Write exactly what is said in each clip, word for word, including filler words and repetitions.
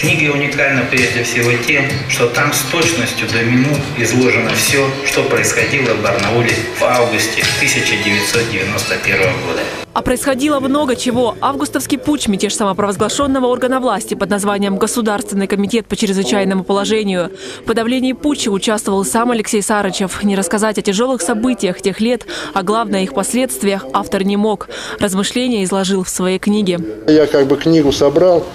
Книги уникальны прежде всего тем, что там с точностью до минут изложено все, что происходило в Барнауле в августе тысяча девятьсот девяносто первого года. А происходило много чего. Августовский путч, мятеж самопровозглашенного органа власти под названием «Государственный комитет по чрезвычайному положению». В подавлении путча участвовал сам Алексей Сарычев. Не рассказать о тяжелых событиях тех лет, а главное их последствиях, автор не мог. Размышления изложил в своей книге. Я как бы книгу собрал,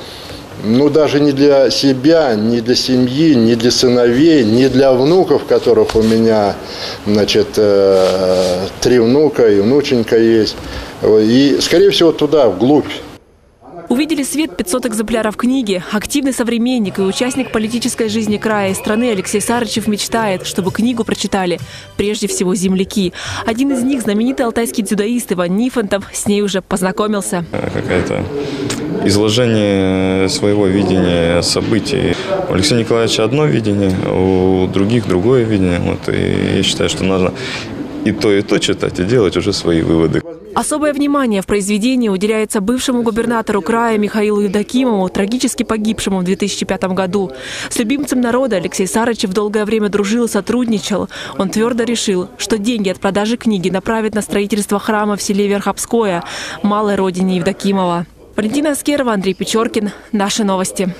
ну даже не для себя, не для семьи, не для сыновей, не для внуков, которых у меня, значит, три внука и внученька есть. И, скорее всего, туда, вглубь. Увидели свет пятьсот экземпляров книги. Активный современник и участник политической жизни края и страны Алексей Сарычев мечтает, чтобы книгу прочитали прежде всего земляки. Один из них – знаменитый алтайский дзюдоист Иван Нифонтов. С ней уже познакомился. Какая-то изложение своего видения событий. У Алексея Николаевича одно видение, у других другое видение. Вот, и я считаю, что нужно и то, и то читать, и делать уже свои выводы. Особое внимание в произведении уделяется бывшему губернатору края Михаилу Евдокимову, трагически погибшему в две тысячи пятом году. С любимцем народа Алексей Сарычев долгое время дружил и сотрудничал. Он твердо решил, что деньги от продажи книги направит на строительство храма в селе Верхобское, малой родине Евдокимова. Валентина Аскерова, Андрей Печоркин. Наши новости.